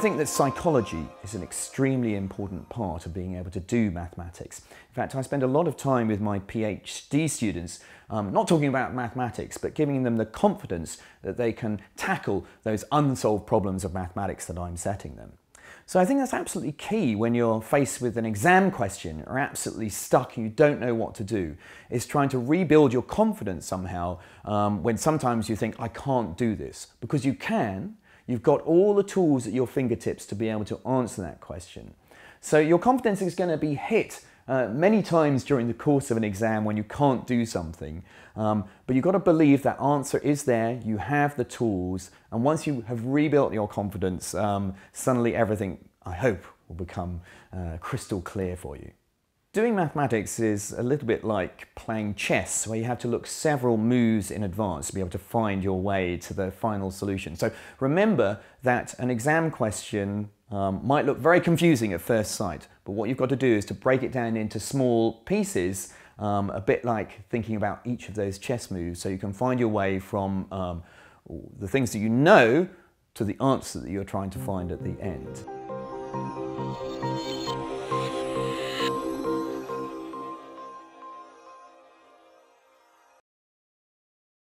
think that psychology is an extremely important part of being able to do mathematics. In fact, I spend a lot of time with my PhD students not talking about mathematics, but giving them the confidence that they can tackle those unsolved problems of mathematics that I'm setting them. So I think that's absolutely key when you're faced with an exam question or absolutely stuck and you don't know what to do, is trying to rebuild your confidence somehow when sometimes you think, I can't do this. Because you can. You've got all the tools at your fingertips to be able to answer that question. So your confidence is going to be hit many times during the course of an exam when you can't do something. But you've got to believe that answer is there, you have the tools, and once you have rebuilt your confidence, suddenly everything, I hope, will become crystal clear for you. Doing mathematics is a little bit like playing chess, where you have to look several moves in advance to be able to find your way to the final solution. So remember that an exam question might look very confusing at first sight, but what you've got to do is to break it down into small pieces, a bit like thinking about each of those chess moves, so you can find your way from the things that you know to the answer that you're trying to find at the end.